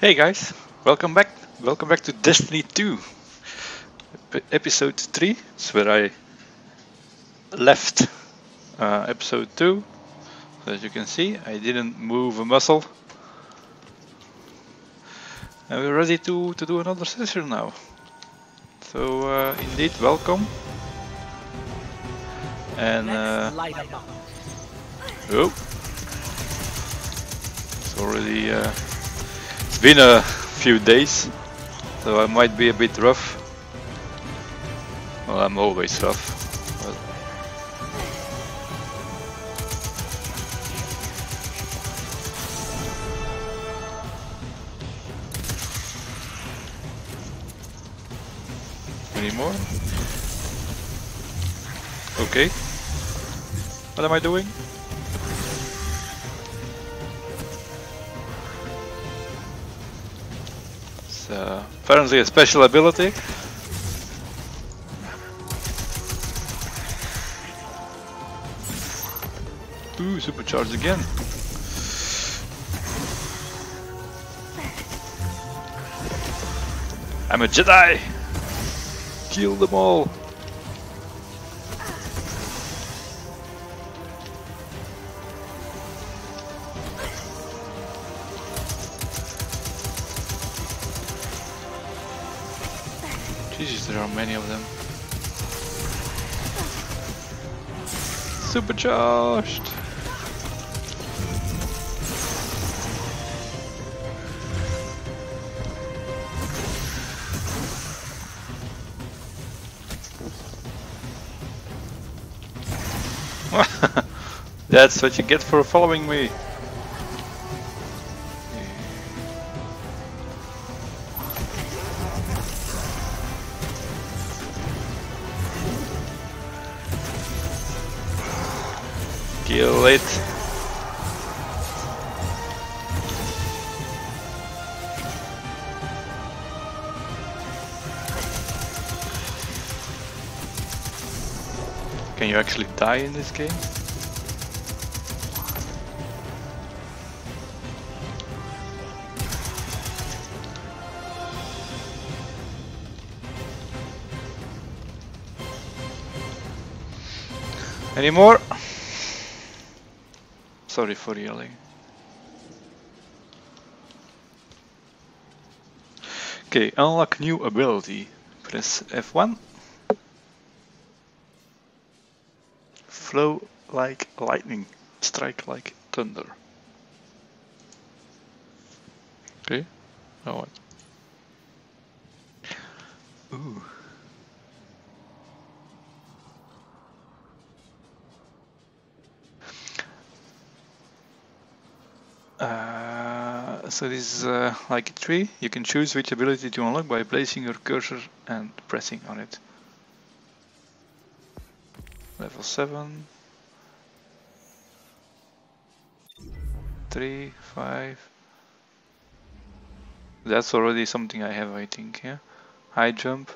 Hey guys, welcome back to Destiny 2, episode 3, that's where I left episode 2, so as you can see I didn't move a muscle, and we're ready to do another session now, so indeed welcome, and oh, it's already been a few days, so I might be a bit rough. Well, I'm always rough. But any more? Okay. What am I doing? Apparently a special ability. Ooh, supercharged again. I'm a Jedi! Kill them all! There are many of them. Supercharged! That's what you get for following me. Kill it. Can you actually die in this game? Any more? Sorry for yelling. Okay, unlock new ability. Press F1. Flow like lightning. Strike like thunder. Okay, now what? Ooh. So this is like a tree. You can choose which ability to unlock by placing your cursor and pressing on it. Level 7. 3, 5. That's already something I have, I think, yeah? High jump.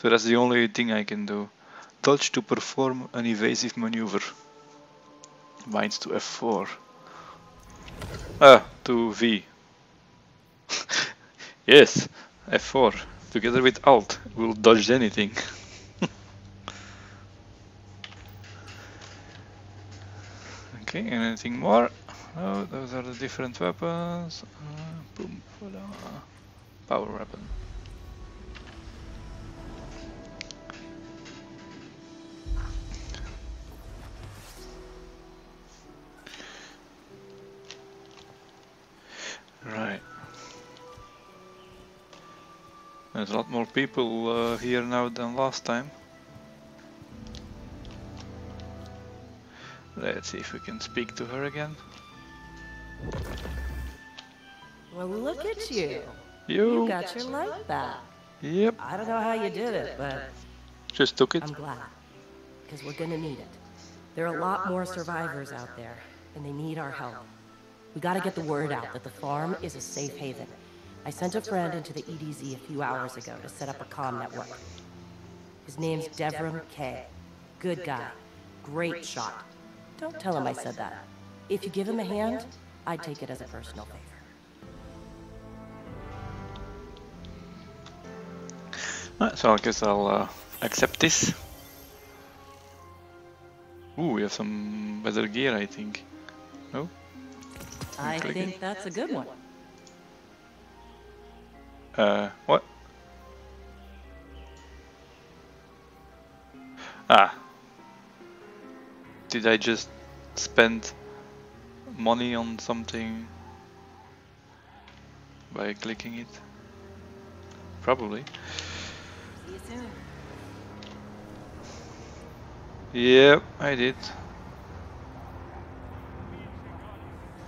So that's the only thing I can do. Dodge to perform an evasive maneuver. Binds to F4. To V. Yes, F4. Together with Alt, will dodge anything. Okay, anything more? Oh, those are the different weapons. Boom, power weapon. Right. There's a lot more people here now than last time. Let's see if we can speak to her again. Well, look at you. You got your life back. Yep. I don't know how you did it, but... Just took it. I'm glad. Because we're gonna need it. There are a lot more survivors out there, and they need our help. We gotta get the word out that the farm is a safe haven. I sent a friend into the EDZ a few hours ago to set up a comm network. His name's Devrim Kay. Good guy. Great shot. Don't tell him I said that. If you give him a hand, I'd take it as a personal favor. Right, so I guess I'll accept this. Ooh, we have some better gear, I think. No? I think that's a good one. What? Ah. Did I just spend money on something by clicking it? Probably. See you soon. Yep, I did.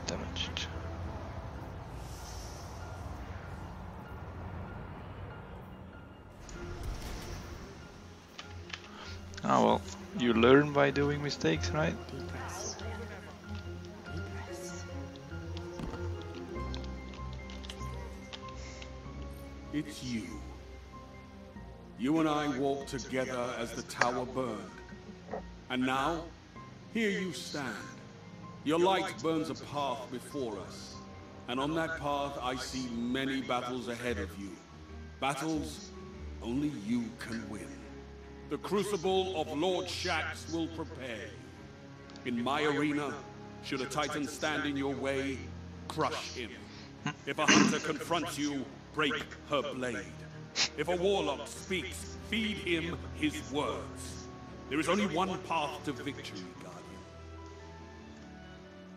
Damage. Ah, well, you learn by doing mistakes, right? It's you. You and I walked together as the tower burned. And now, here you stand. Your light burns a path before us. And on that path I see many battles ahead of you. Battles only you can win. The Crucible of Lord Shaxx will prepare you. In my arena, should a Titan stand in your way, crush him. If a Hunter confronts you, break her blade. If a Warlock speaks, feed him his words. There is only one path to victory, Guardian.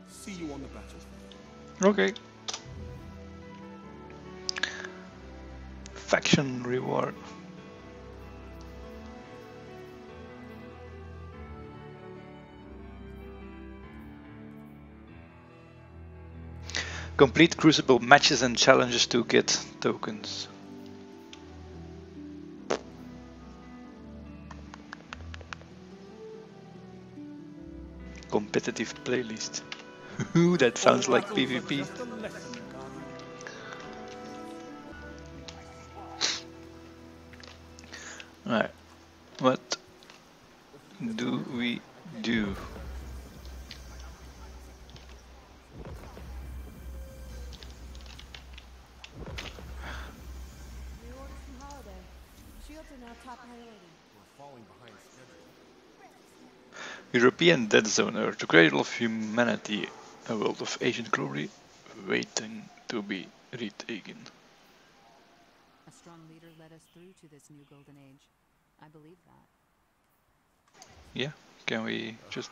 See you on the battlefield. Okay. Faction reward. Complete Crucible matches and challenges to get tokens. Competitive playlist. Ooh, that sounds like PvP. Alright, what do we do? European Dead Zone, Earth, the cradle of humanity, a world of ancient glory waiting to be retaken. A strong leader led us through to this new golden age. I believe that. Yeah, can we just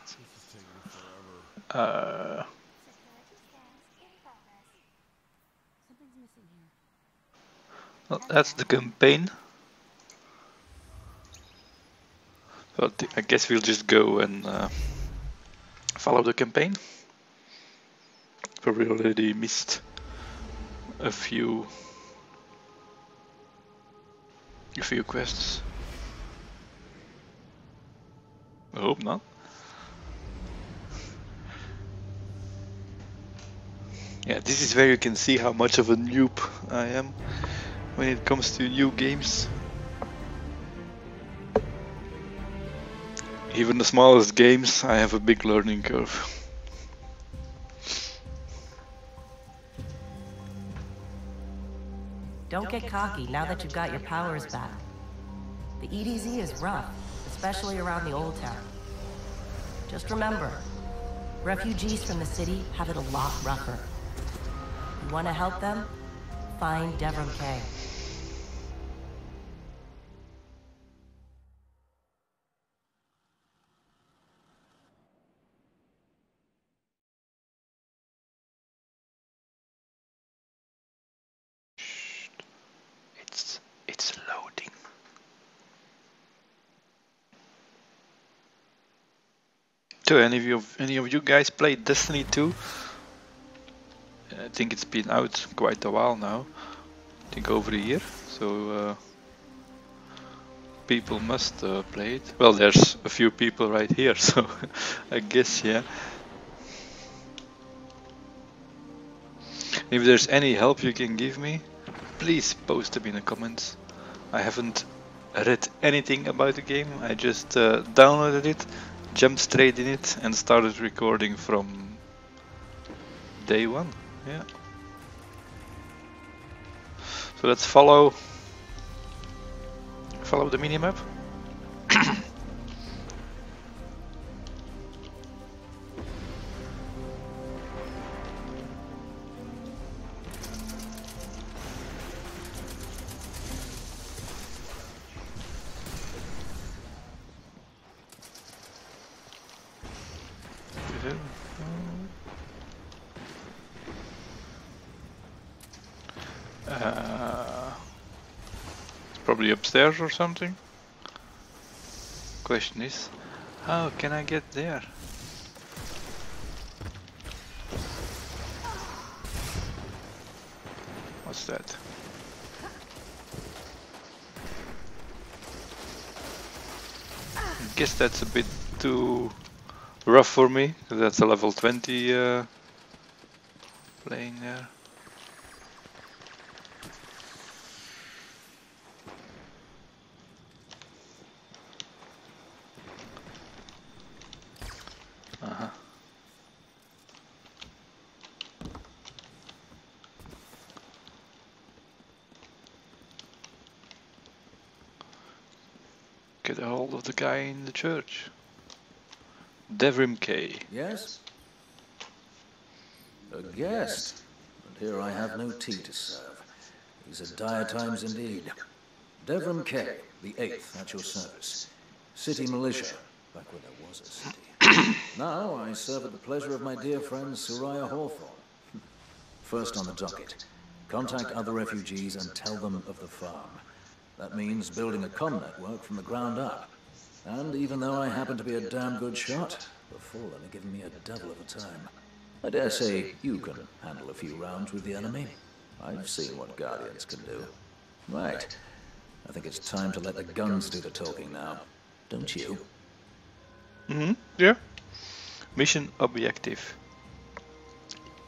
well, that's the campaign. But I guess we'll just go and follow the campaign. But we already missed a few quests. I hope not. Yeah, this is where you can see how much of a noob I am when it comes to new games. Even the smallest games, I have a big learning curve. Don't get cocky now that you've got your powers back. The EDZ is rough, especially around the old town. Just remember, refugees from the city have it a lot rougher. You want to help them? Find Devrim Kay. Any of you guys played Destiny 2? I think it's been out quite a while now. I think over a year, so people must play it. Well, there's a few people right here, so I guess, yeah. If there's any help you can give me, please post them in the comments. I haven't read anything about the game. I just downloaded it, jumped straight in it and started recording from day one, yeah. So let's follow the minimap. Upstairs or something. Question is, how can I get there? What's that? I guess that's a bit too rough for me. That's a level 20 playing there. Guy in the church, Devrim Kay. Yes, a guest, and here I have no tea to serve. These are dire times indeed. Devrim Kay, the 8th, at your service. City militia, back when there was a city. Now I serve at the pleasure of my dear friend Suraya Hawthorne. First on the docket, contact other refugees and tell them of the farm. That means building a comm network from the ground up. And even though I happen to be a damn good shot, the Fallen are giving me a devil of a time. I dare say you can handle a few rounds with the enemy. I've seen what Guardians can do. Right. I think it's time to let the guns do the talking now. Don't you? Mm-hmm. Yeah. Mission objective.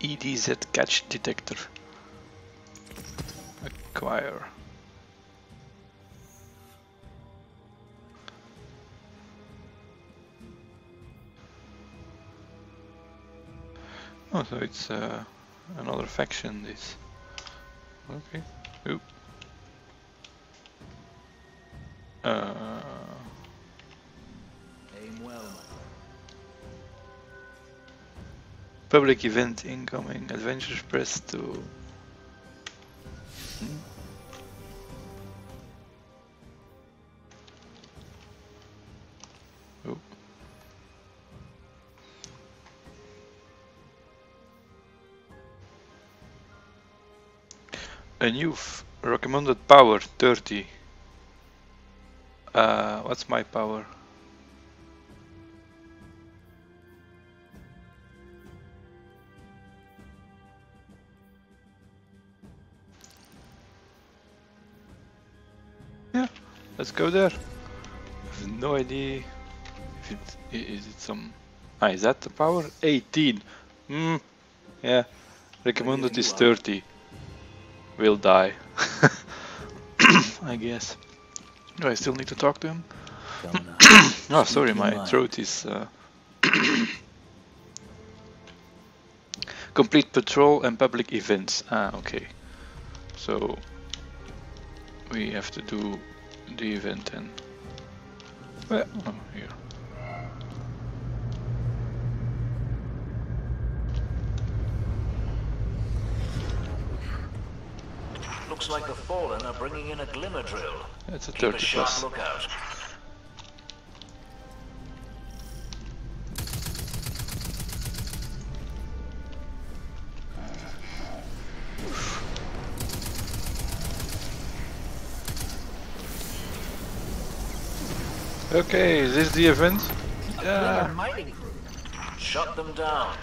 EDZ catch detector. Acquire. Oh, so it's another faction, this. Okay. Oop. Aim well. Public event incoming. Adventures press to... A new recommended power 30. What's my power? Yeah, let's go there. I have no idea if it is some. Ah, is that the power? 18. Yeah. Recommended is 30. Will die. I guess. Do I still need to talk to him? Oh, sorry, my throat is... Complete patrol and public events. Ah, okay. So... we have to do the event and... well, oh, here. Looks like the Fallen are bringing in a glimmer drill. That's a 30 plus. Keep a sharp lookout. Okay, is this the event? Yeah. Shut them down.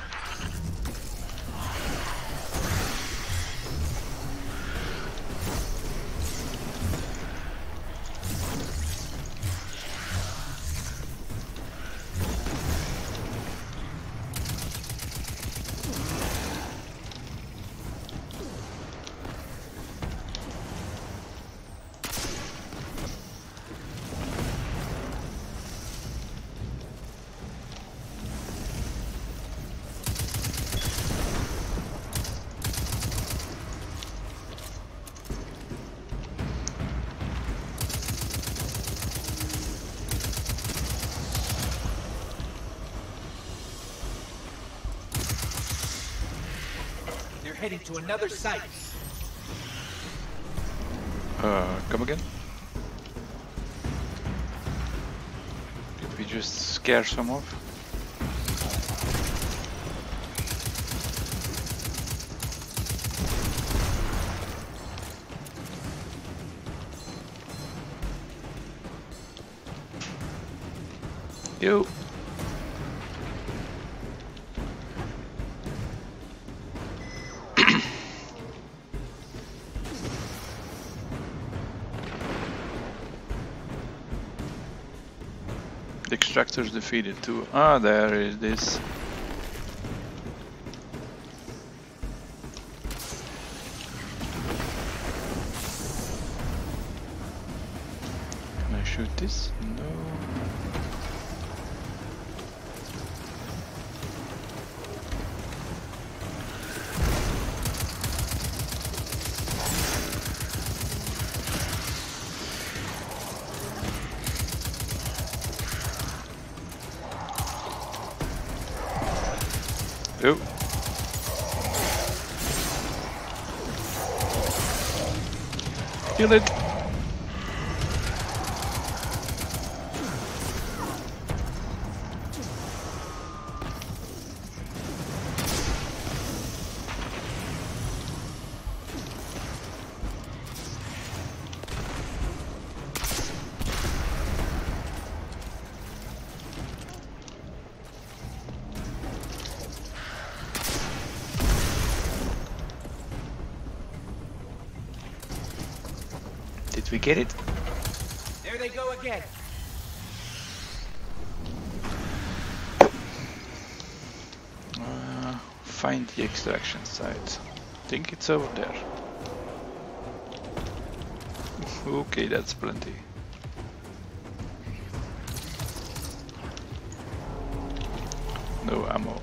heading to another site. Come again? Did we just scare some off? You. The extractors defeated too. Ah, there is this. Can I shoot this? No. Kill it. We get it. There they go again. Find the extraction site. Think it's over there. Okay, that's plenty. No ammo.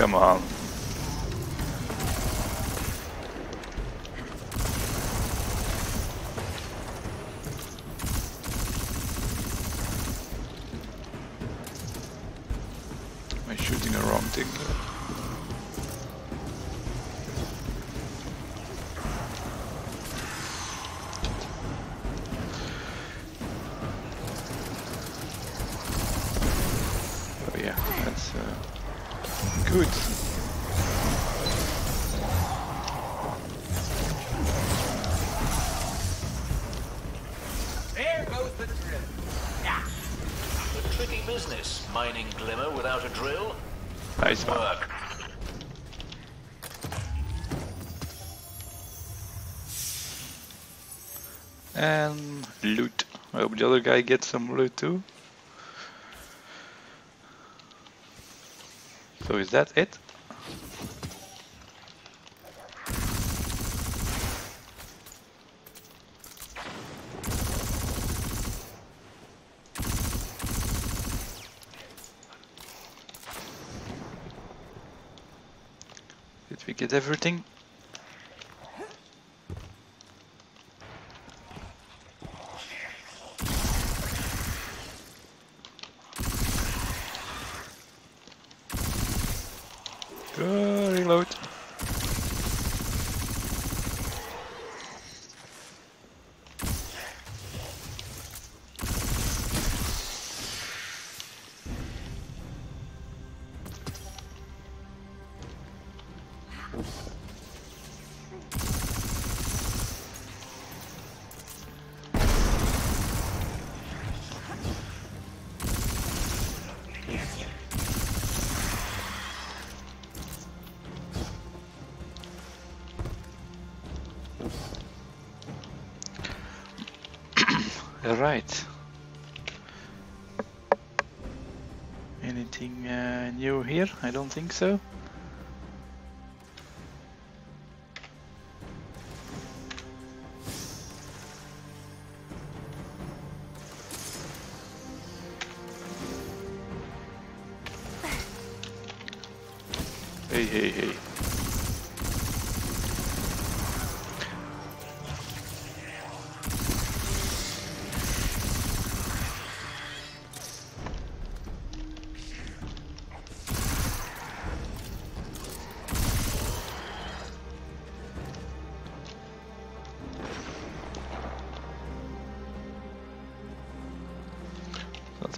Come on. Am I shooting the wrong thing? Oh yeah, that's good. There goes the drill. Yeah. A tricky business, mining glimmer without a drill. Nice work. And loot. I hope the other guy gets some loot too. So is that it? Did we get everything? Reload. Right. Anything new here? I don't think so. Hey.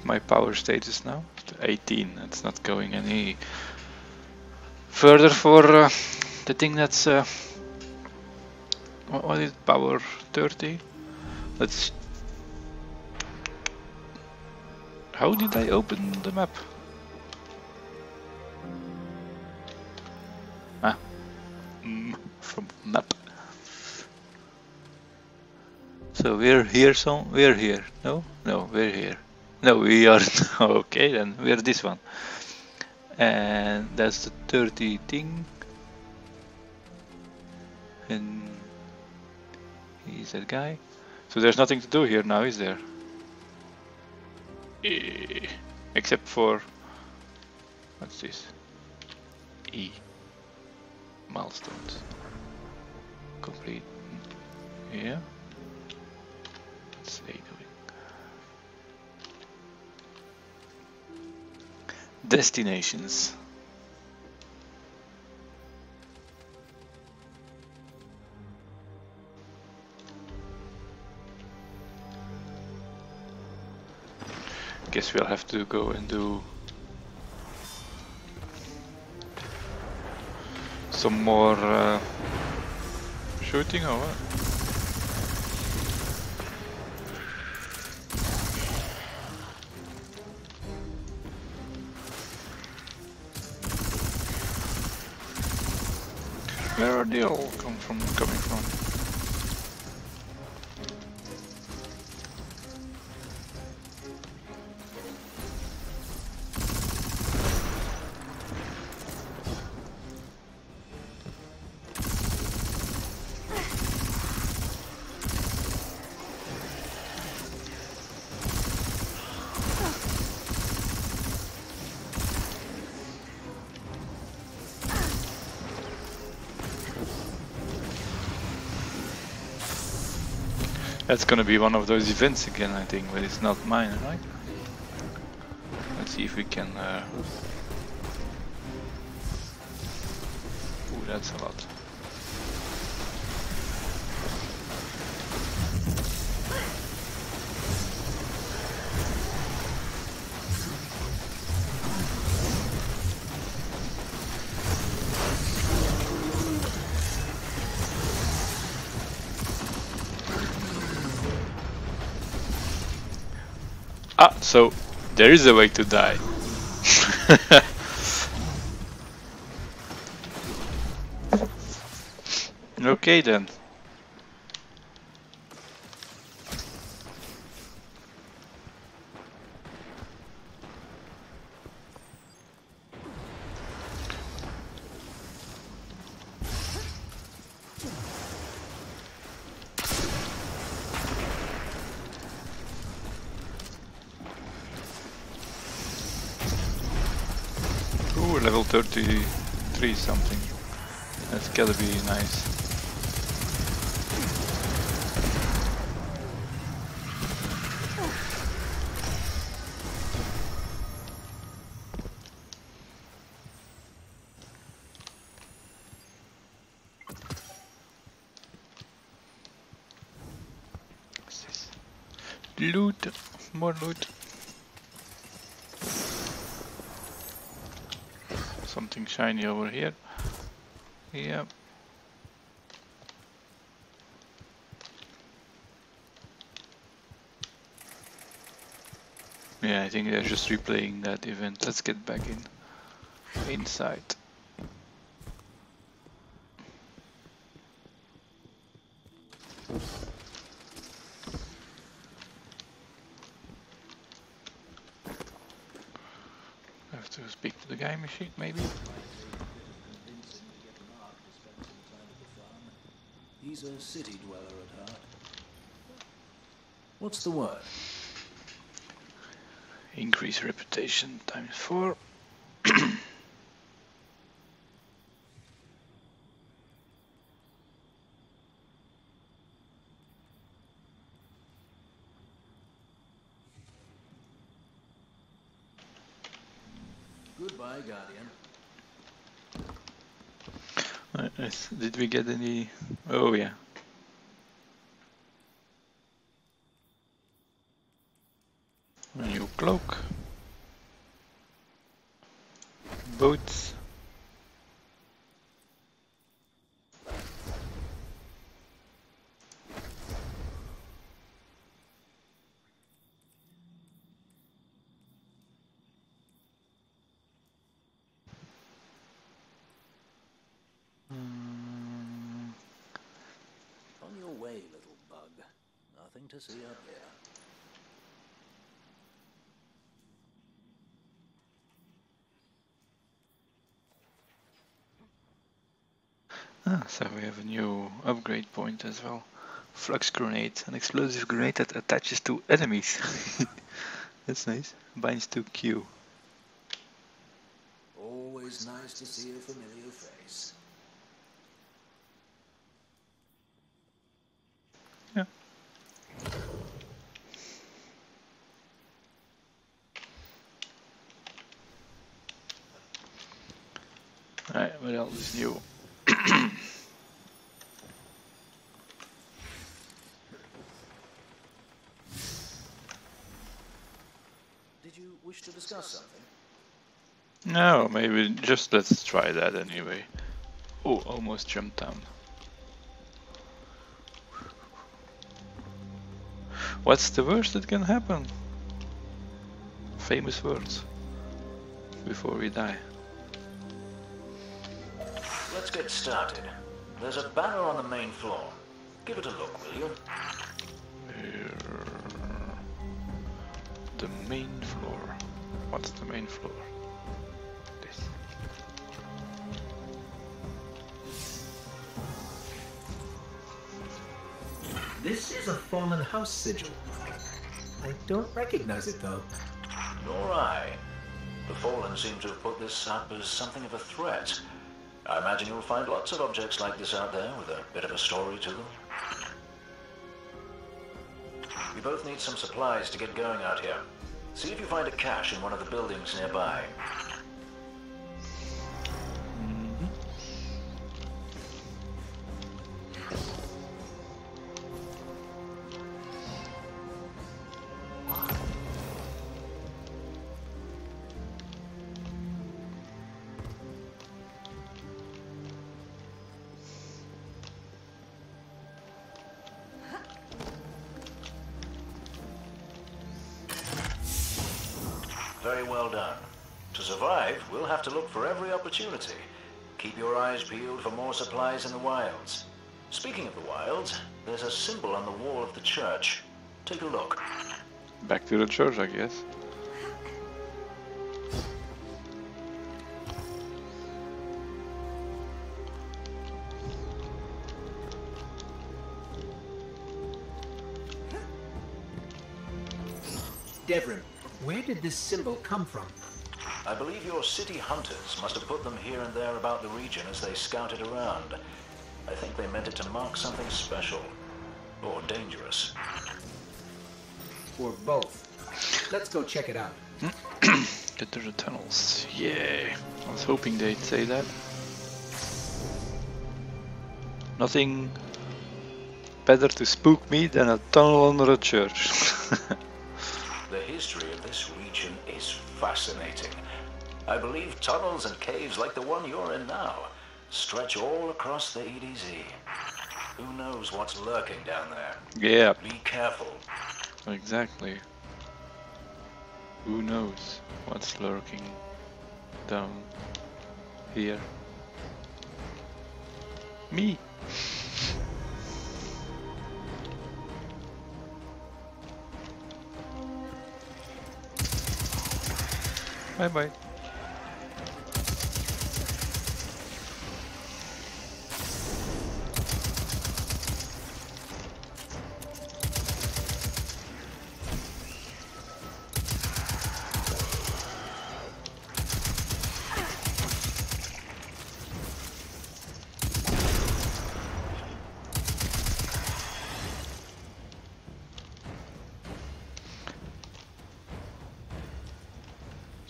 My power status now, 18. It's not going any further for the thing that's what is it? Power 30. Let's. How did I open the map? From map. So we're here. We're here. No, we're here. No, we are okay then. We are this one, and that's the 30 thing. And he's that guy. So there's nothing to do here now, is there? Except for what's this? Milestones. Complete. Yeah. Let's see. Destinations. Guess we'll have to go and do some more shooting or what? Where are they all coming from? That's gonna be one of those events again, I think, but it's not mine, right? Let's see if we can... Ooh, that's a lot. Ah, so there is a way to die. Okay then. Level 33 something. That's gotta be nice. What's this? Loot, more loot. Something shiny over here. Yeah. Yeah, I think they're just replaying that event. Let's get back inside. To speak to the game machine, maybe? He's a city dweller at heart. What's the word? Increase reputation ×4. Goodbye, Guardian. Did we get any? Oh yeah. A new cloak. Boots. To see up there. Ah, so we have a new upgrade point as well. Flux grenade, an explosive grenade that attaches to enemies. That's nice. Binds to Q. Always nice to see a familiar face. Yeah. Alright, what else is new? Did you wish to discuss something? No, maybe just let's try that anyway. Oh, almost jumped down. What's the worst that can happen? Famous words. Before we die. Let's get started. There's a banner on the main floor. Give it a look, will you? Here. The main floor. What's the main floor? This. This is a Fallen house sigil. I don't recognize it, though. Nor I. The Fallen seem to have put this up as something of a threat. I imagine you'll find lots of objects like this out there with a bit of a story to them. We both need some supplies to get going out here. See if you find a cache in one of the buildings nearby. Very well done. To survive, we'll have to look for every opportunity. Keep your eyes peeled for more supplies in the wilds. Speaking of the wilds, there's a symbol on the wall of the church. Take a look. Back to the church, I guess. Devrim. Where did this symbol come from? I believe your city hunters must have put them here and there about the region as they scouted around. I think they meant it to mark something special. Or dangerous. Or both. Let's go check it out. Get to the tunnels. Yeah. I was hoping they'd say that. Nothing better to spook me than a tunnel under a church. The history of this region is fascinating. I believe tunnels and caves like the one you're in now stretch all across the EDZ. Who knows what's lurking down there? Yeah. Be careful. Exactly. Who knows what's lurking down here? Me. Bye bye.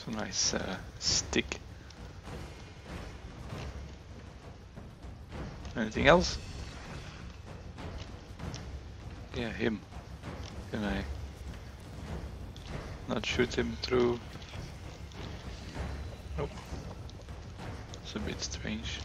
It's a nice stick. Anything else? Yeah, him. Can I not shoot him through? Nope. It's a bit strange.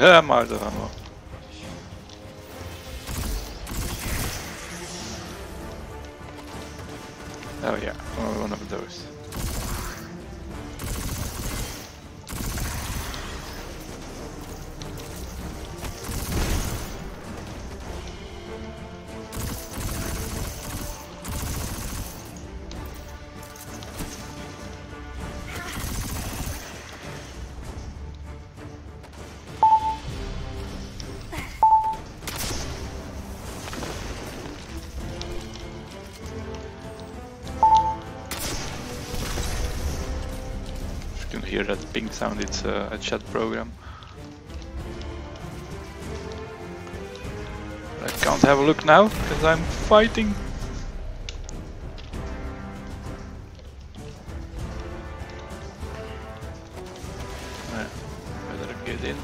I'm out of ammo. Oh yeah, one of those. That ping sound, it's a chat program. I can't have a look now because I'm fighting. Better get in.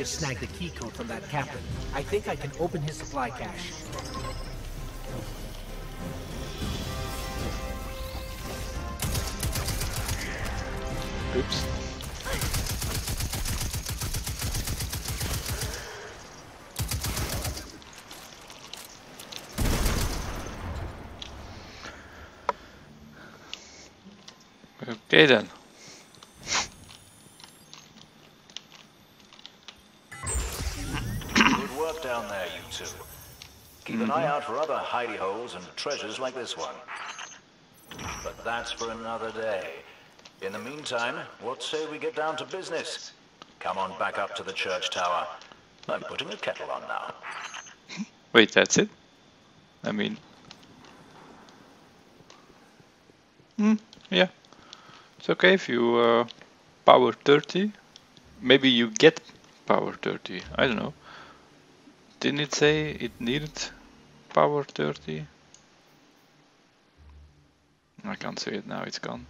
Just snagged the key code from that captain. I think I can open his supply cache. Oops. Okay then. For other hidey holes and treasures like this one. But that's for another day. In the meantime, what say we get down to business? Come on back up to the church tower. I'm putting a kettle on now. Wait, that's it? I mean... yeah. It's okay if you power 30. Maybe you get power 30. I don't know. Didn't it say it needed... Power 30. I can't see it now, it's gone.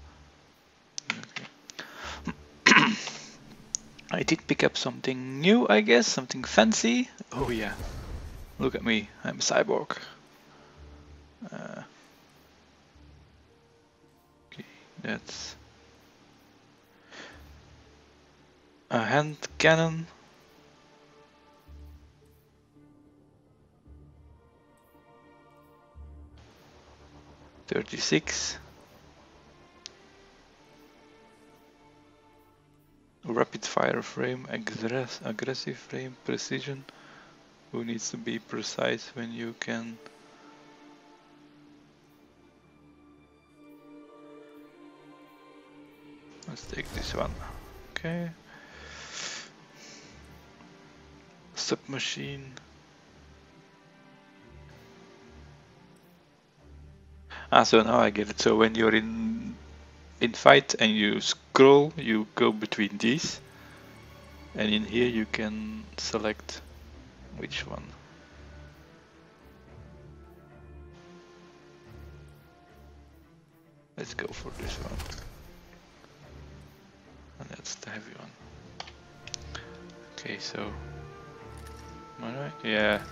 Okay. I did pick up something new, I guess, something fancy. Oh yeah, look at me, I'm a cyborg. Okay, that's a hand cannon. Rapid fire frame, aggressive frame, precision. Who needs to be precise when you can? Let's take this one. Okay. Submachine. Ah, so now I get it. So when you're in invite and you scroll, you go between these, and in here you can select which one. Let's go for this one, and that's the heavy one. Okay, so am I right? Yeah.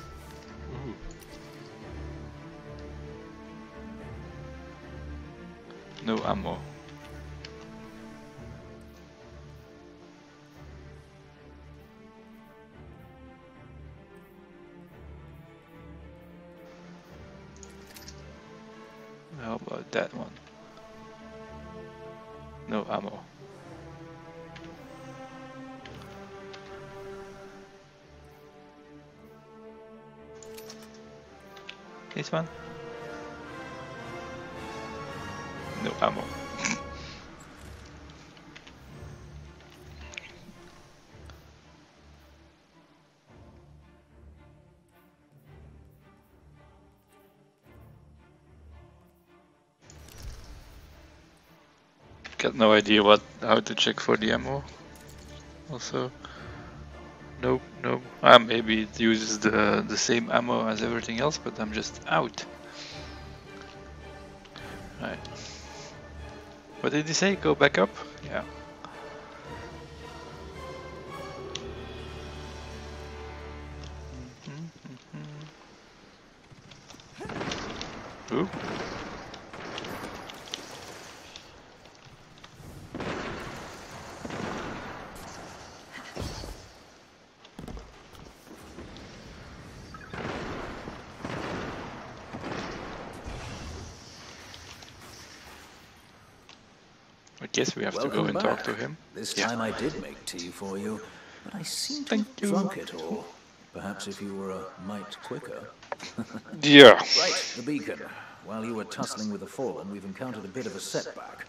Ooh. No ammo. How about that one? No ammo. This one? No ammo. Got no idea what how to check for the ammo. Also, nope, nope. Ah, maybe it uses the same ammo as everything else, but I'm just out. Right. What did he say? Go back up? Yeah. Ooh. Guess we have to go and talk to him. This time I did make tea for you, but I seem to have drunk it all. Perhaps if you were a mite quicker. Yeah. Right, the beacon. While you were tussling with the Fallen, we've encountered a bit of a setback.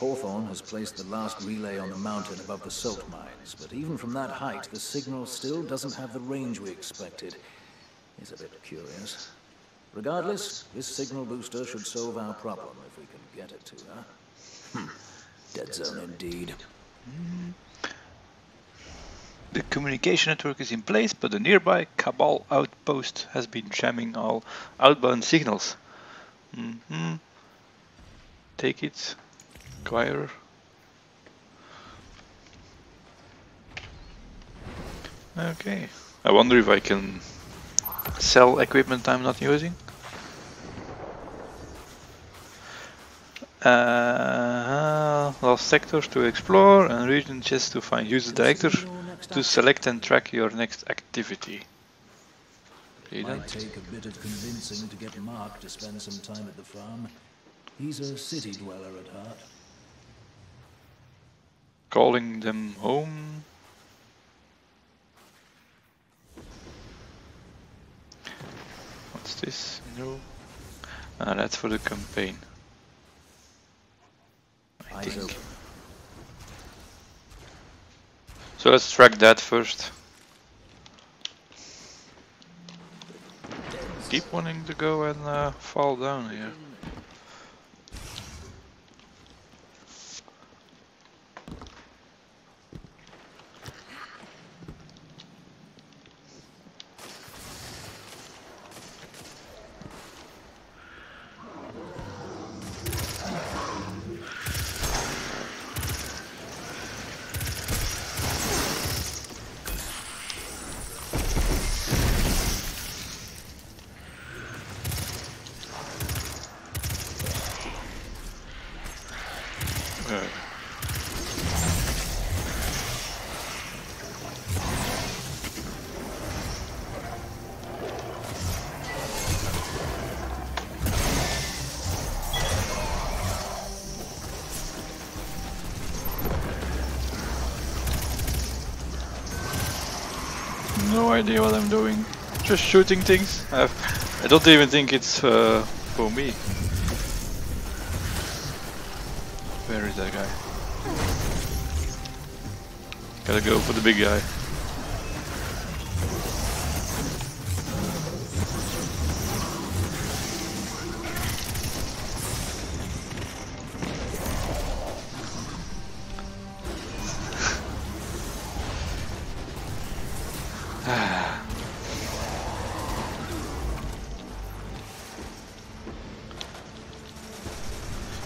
Hawthorne has placed the last relay on the mountain above the salt mines, but even from that height, the signal still doesn't have the range we expected. It's a bit curious. Regardless, this signal booster should solve our problem if we can get it to her. Hmm. Dead zone indeed. Mm. The communication network is in place, but the nearby Cabal outpost has been jamming all outbound signals. Mm-hmm. Take it, acquire. Okay. I wonder if I can sell equipment I'm not using. Lost sectors to explore and region chests to find user directors to select and track your next activity. Okay, might take a bit of convincing to get Mark to spend some time at the farm. He's a city dweller at heart. Calling them home. What's this? No. Ah, that's for the campaign. So let's track that first. Keep wanting to go and fall down here. No idea what I'm doing, just shooting things. I don't even think it's for me. Where is that guy? Gotta go for the big guy.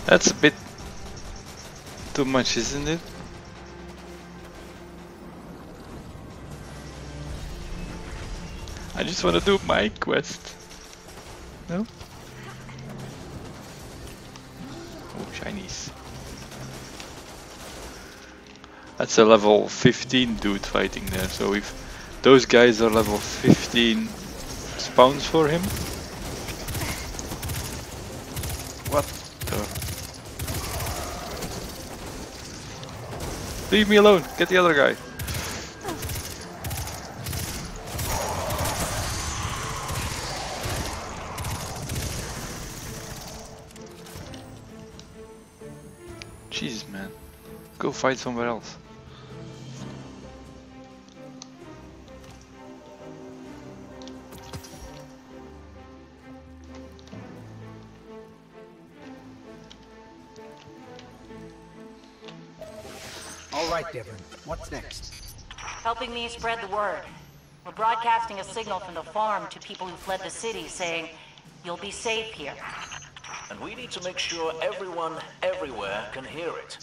That's a bit too much, isn't it? I just want to do my quest. No? Oh, Chinese. That's a level 15 dude fighting there, so if those guys are level 15 spawns for him. What the? Leave me alone, get the other guy. Jeez man, go fight somewhere else. What's next? Helping me spread the word. We're broadcasting a signal from the farm to people who fled the city saying, you'll be safe here. And we need to make sure everyone, everywhere, can hear it.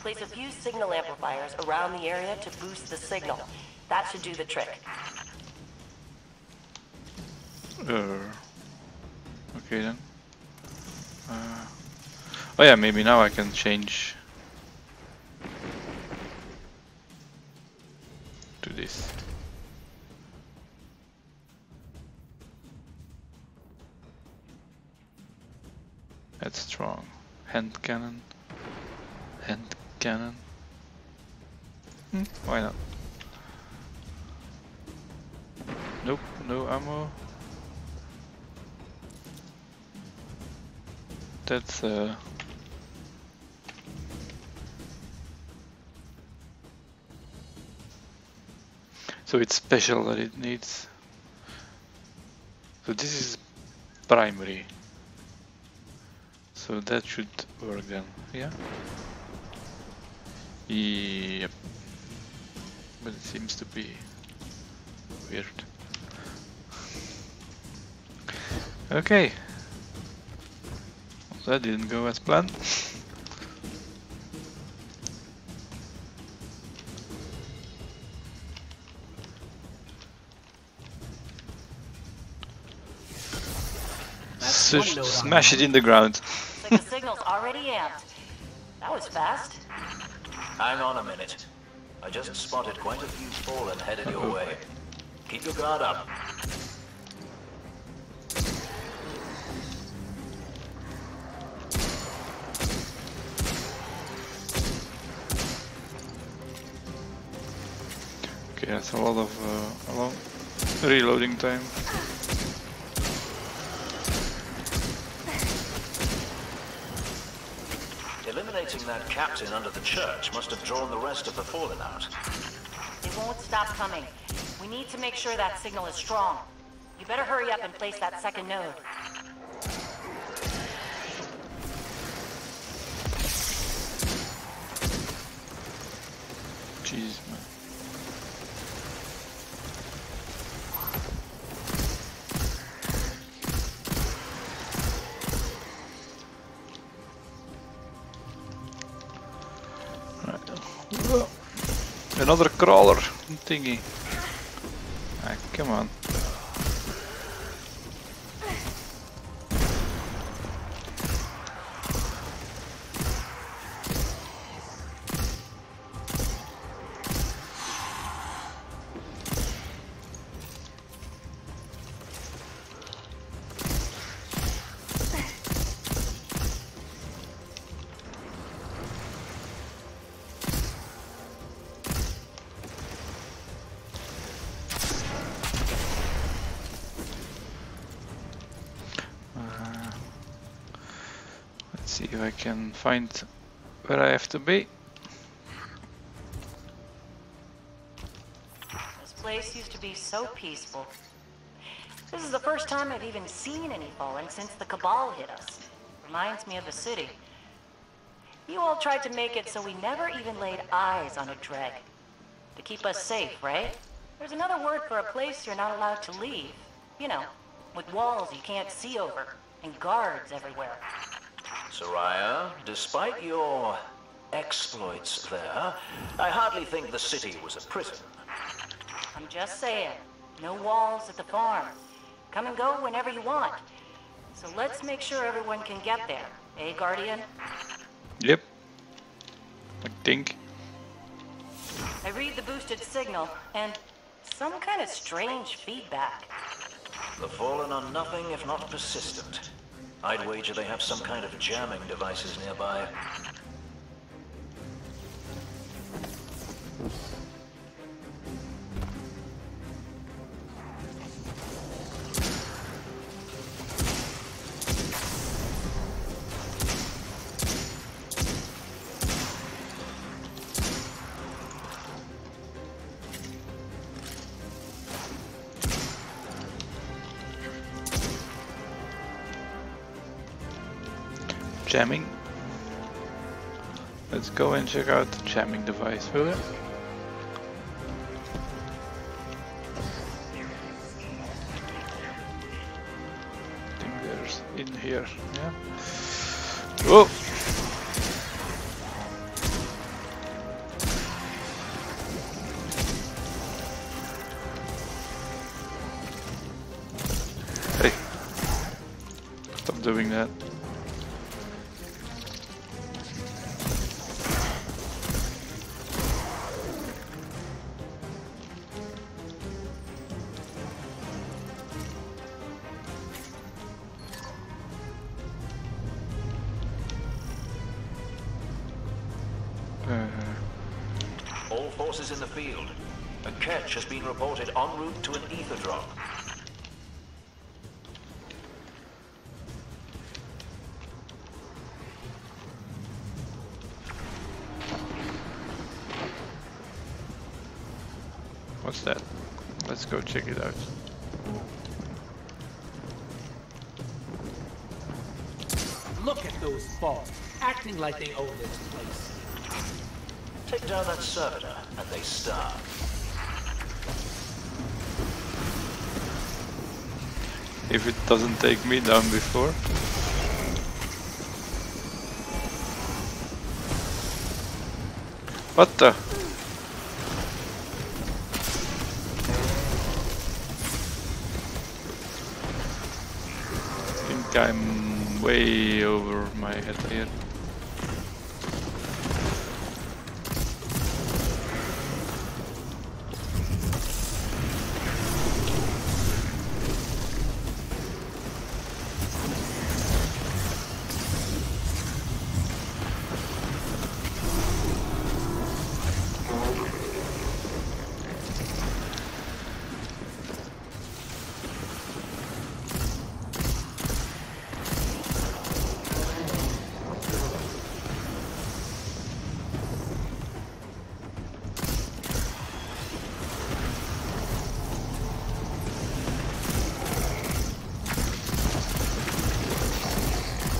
Place a few signal amplifiers around the area to boost the signal. That should do the trick. Okay then. Oh yeah, maybe now I can change to this. That's strong. Hand cannon. Hand cannon. Why not? Nope, no ammo. That's so it's special that it needs. So this is primary. So that should work then, yeah? Yep. But it seems to be weird. Okay. Well, that didn't go as planned. Smash it in the ground. Like the signal's already amped. That was fast. Hang on a minute. I just spotted quite a few Fallen headed your way. Keep your guard up. Okay, that's a lot of long reloading time. Eliminating that captain under the church must have drawn the rest of the Fallen out. They won't stop coming. We need to make sure that signal is strong. You better hurry up and place that second node. Jeez, man. Another crawler thingy. Ah, come on. See if I can find where I have to be. This place used to be so peaceful. This is the first time I've even seen any Fallen since the Cabal hit us. Reminds me of the city. You all tried to make it so we never even laid eyes on a Dreg. To keep us safe, right? There's another word for a place you're not allowed to leave. You know, with walls you can't see over and guards everywhere. Suraya, despite your exploits there, I hardly think the city was a prison. I'm just saying, no walls at the farm. Come and go whenever you want. So let's make sure everyone can get there, eh, Guardian? Yep. I think. I read the boosted signal and some kind of strange feedback. The Fallen are nothing if not persistent. I'd wager they have some kind of jamming devices nearby. Jamming. Let's go and check out the jamming device, will we? I think there's in here, yeah. Whoa! Hey! Stop doing that. In the field. A catch has been reported en route to an ether drop. What's that? Let's go check it out. Look at those frogs, acting like they own this place. Take down that servitor, and they starve. If it doesn't take me down before. What the? I think I'm way over my head here.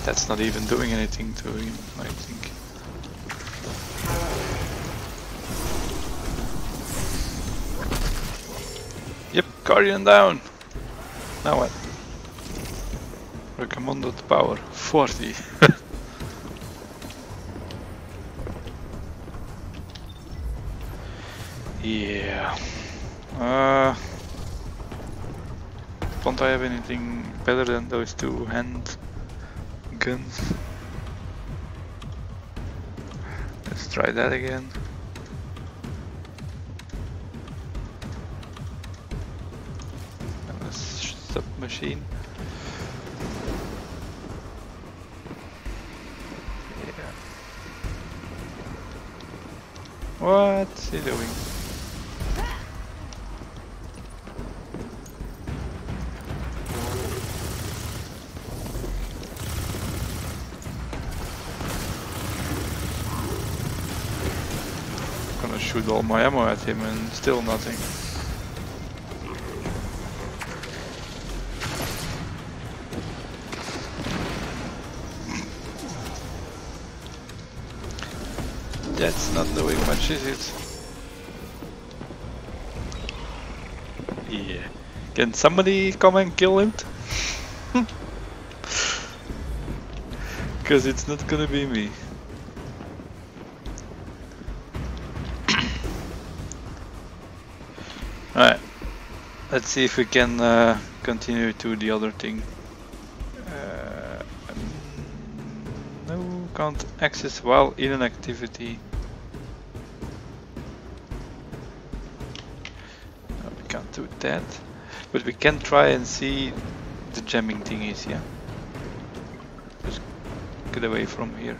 That's not even doing anything to him, I think. Yep, Guardian down! Now what? Recommended power 40. Yeah. Don't I have anything better than those two hands? Guns. Let's try that again. A submachine. Yeah. What's he doing? Shoot all my ammo at him and still nothing. That's not doing much, is it? Yeah. Can somebody come and kill him? Because it's not gonna be me. Alright. Let's see if we can continue to the other thing. No, can't access while in an activity. No, we can't do that. But we can try and see the jamming thingies, yeah? Just get away from here.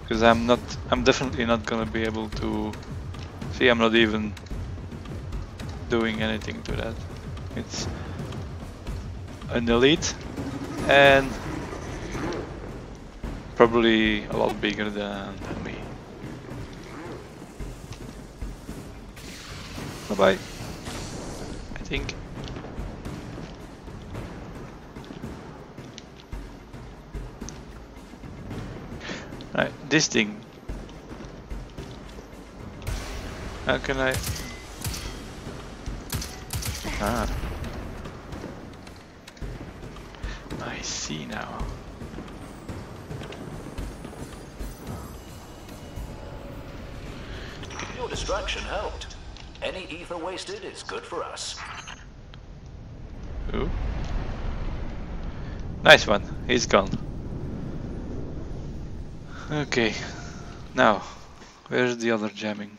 Because I'm definitely not gonna be able to... See, I'm not even doing anything to that. It's an elite and probably a lot bigger than me. Bye bye. I think. Right, this thing. How can I? Ah. I see now. Your distraction helped. Any ether wasted is good for us. Ooh. Nice one. He's gone. Okay. Now, where's the other jamming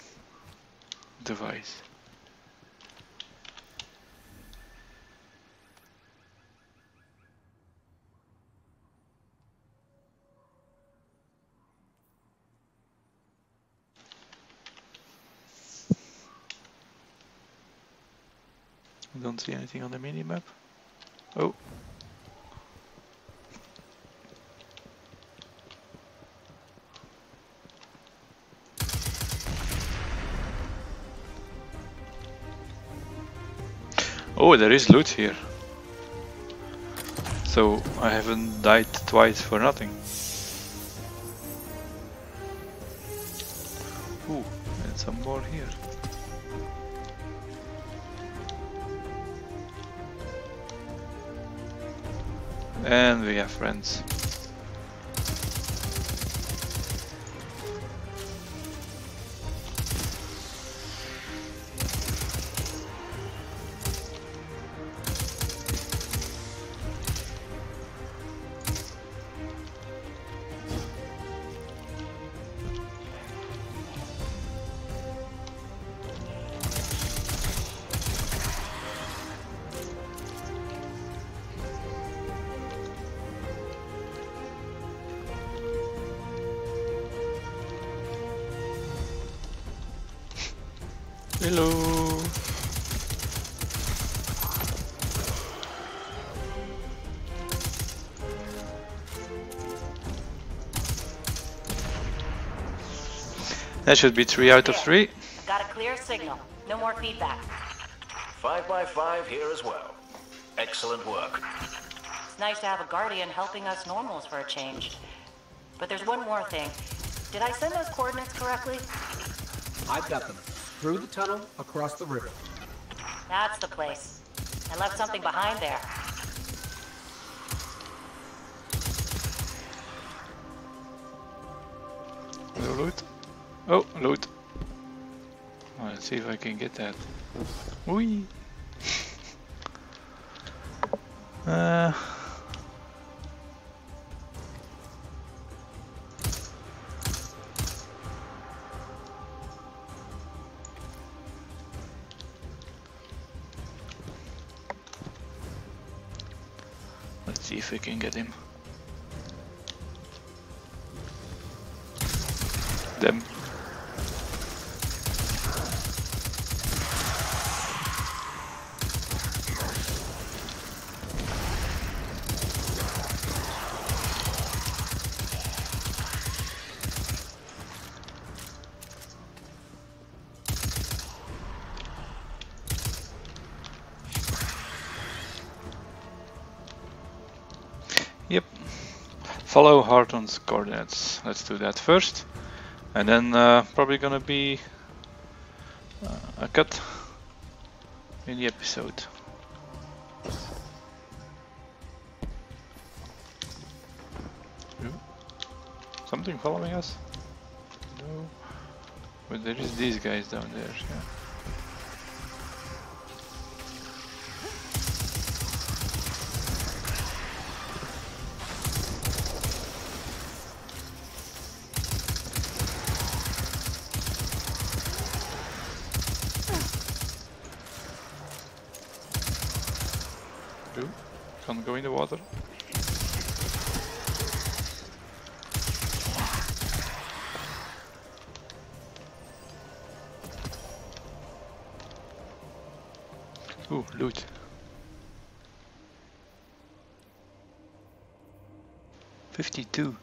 device? I don't see anything on the minimap. Oh. Oh, there is loot here. So I haven't died twice for nothing. Ooh, and some more here. And we have friends. Hello. That should be 3 out of 3. Got a clear signal. No more feedback. 5 by 5 here as well. Excellent work. It's nice to have a Guardian helping us normals for a change. But there's one more thing. Did I send those coordinates correctly? I've got them. Through the tunnel, across the river. That's the place. I left something behind there. No loot. Oh, loot. Oh, let's see if I can get that. Whee! See if we can get him. Them. Follow Hawthorne's coordinates. Let's do that first, and then probably gonna be a cut in the episode. something following us? No. But there is these guys down there, yeah. Can't go in the water. Ooh, loot. $52.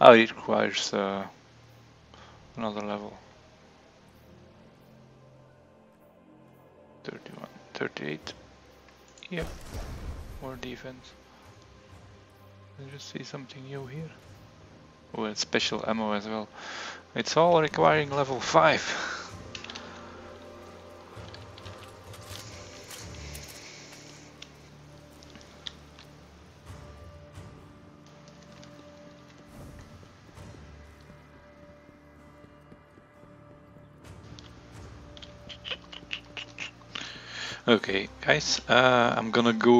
Oh, it requires another level. 31, 38. Yep. More defense. I just see something new here. Oh, and special ammo as well. It's all requiring level 5. Okay, guys, I'm gonna go,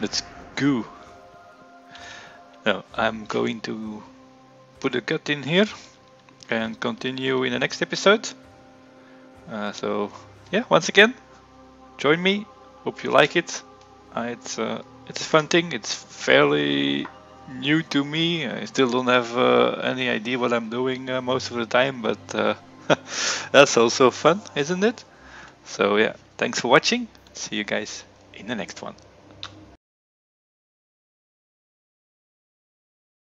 let's go. Now, I'm going to put a cut in here and continue in the next episode. So, yeah, once again, join me, hope you like it. It's a fun thing, it's fairly new to me, I still don't have any idea what I'm doing most of the time, but that's also fun, isn't it? So yeah, thanks for watching, see you guys in the next one.